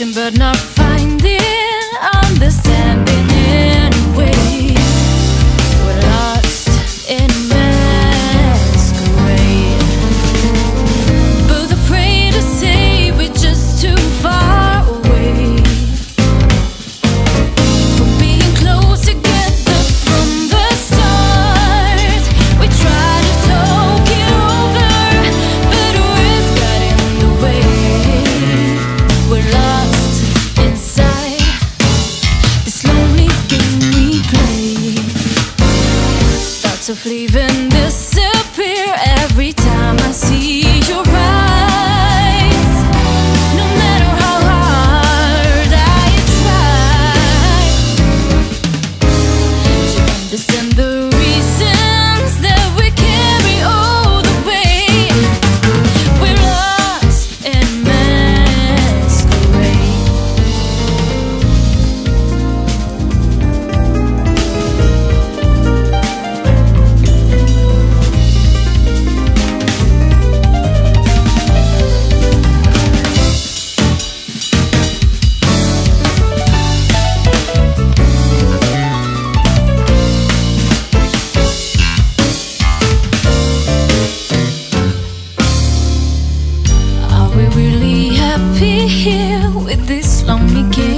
searching but not finding understanding anyway. We're lost in a masquerade, both afraid to say we're just too far away from being close together from the start. We try to talk it over, but words got in the way. We're lost of leaving disappear every time I see your eyes. No matter how hard I try to understand the reasons that we carry all the way, we're lost in masquerade. Happy here with this lonely game.